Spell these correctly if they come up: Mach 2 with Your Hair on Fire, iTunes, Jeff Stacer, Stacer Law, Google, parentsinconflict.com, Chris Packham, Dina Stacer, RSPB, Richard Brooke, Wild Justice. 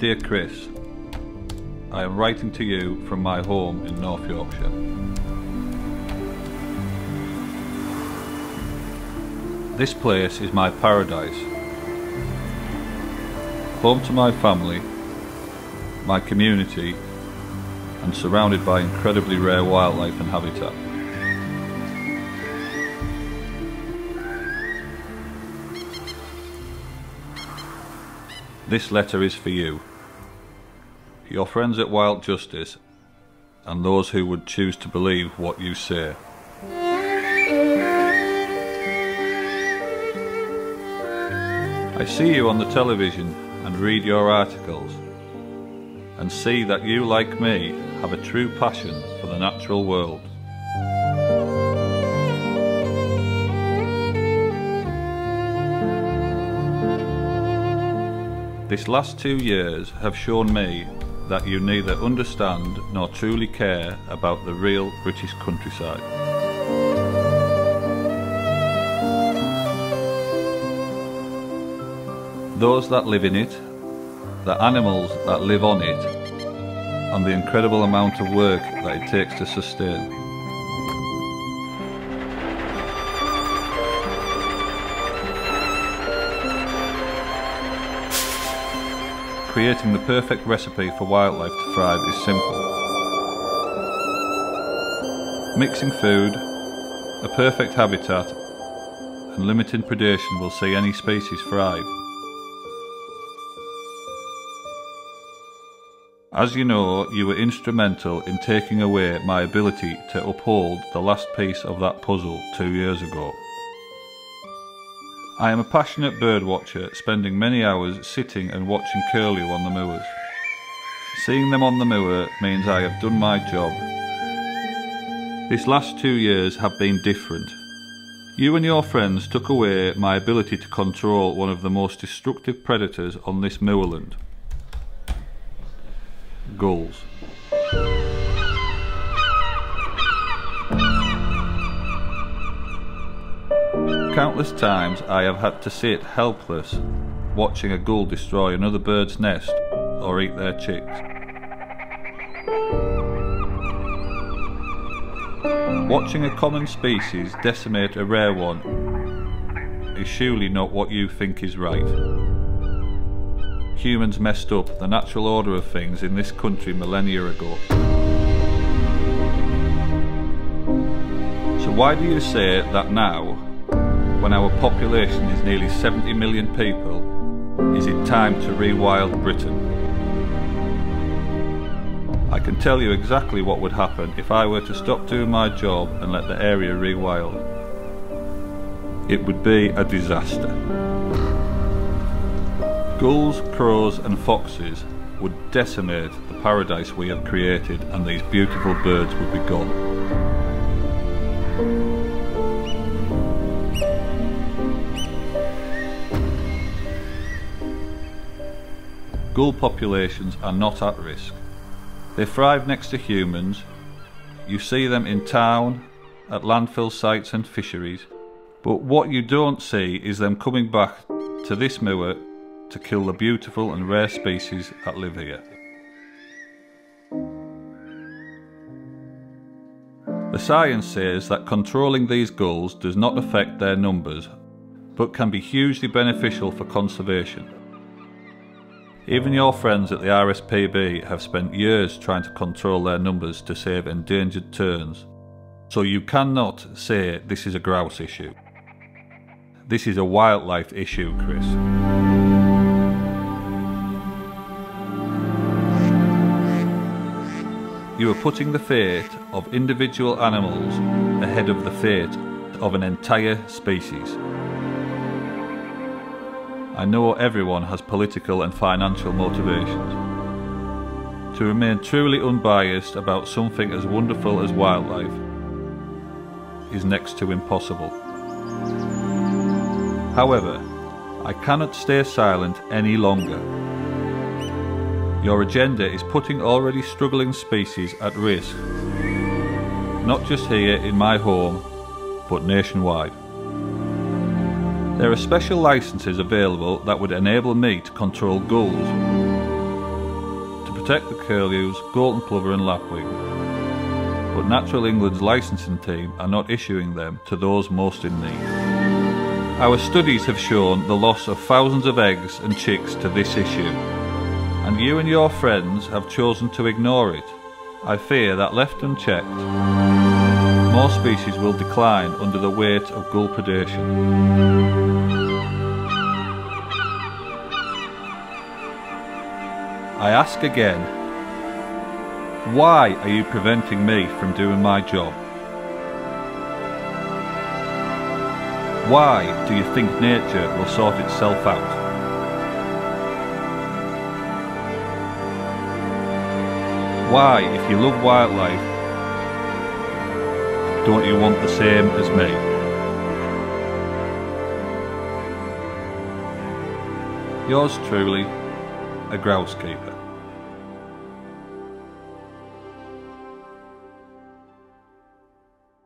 Dear Chris, I am writing to you from my home in North Yorkshire. This place is my paradise, home to my family, my community, and surrounded by incredibly rare wildlife and habitat. This letter is for you, your friends at Wild Justice, and those who would choose to believe what you say. I see you on the television and read your articles, and see that you, like me, have a true passion for the natural world. These last 2 years have shown me that you neither understand nor truly care about the real British countryside. Those that live in it, the animals that live on it, and the incredible amount of work that it takes to sustain. Creating the perfect recipe for wildlife to thrive is simple. Mixing food, a perfect habitat, and limiting predation will see any species thrive. As you know, you were instrumental in taking away my ability to uphold the last piece of that puzzle 2 years ago. I am a passionate bird watcher, spending many hours sitting and watching curlew on the moors. Seeing them on the moor means I have done my job. These last 2 years have been different. You and your friends took away my ability to control one of the most destructive predators on this moorland. Gulls. Countless times I have had to sit helpless, watching a gull destroy another bird's nest or eat their chicks. Watching a common species decimate a rare one is surely not what you think is right. Humans messed up the natural order of things in this country millennia ago. So why do you say that now, when our population is nearly 70 million people, is it time to rewild Britain? I can tell you exactly what would happen if I were to stop doing my job and let the area rewild. It would be a disaster. Gulls, crows and foxes would decimate the paradise we have created, and these beautiful birds would be gone. Gull populations are not at risk. They thrive next to humans. You see them in town, at landfill sites and fisheries. But what you don't see is them coming back to this moor to kill the beautiful and rare species that live here. The science says that controlling these gulls does not affect their numbers, but can be hugely beneficial for conservation. Even your friends at the RSPB have spent years trying to control their numbers to save endangered terns, so you cannot say this is a grouse issue. This is a wildlife issue, Chris. You are putting the fate of individual animals ahead of the fate of an entire species. I know everyone has political and financial motivations. To remain truly unbiased about something as wonderful as wildlife is next to impossible. However, I cannot stay silent any longer. Your agenda is putting already struggling species at risk, not just here in my home, but nationwide. There are special licenses available that would enable me to control gulls. protect the curlews, golden plover and lapwing. But Natural England's licensing team are not issuing them to those most in need. Our studies have shown the loss of thousands of eggs and chicks to this issue, and you and your friends have chosen to ignore it. I fear that left unchecked, more species will decline under the weight of gull predation. I ask again, why are you preventing me from doing my job? Why do you think nature will sort itself out? Why, if you love wildlife, don't you want the same as me? Yours truly, a groundskeeper.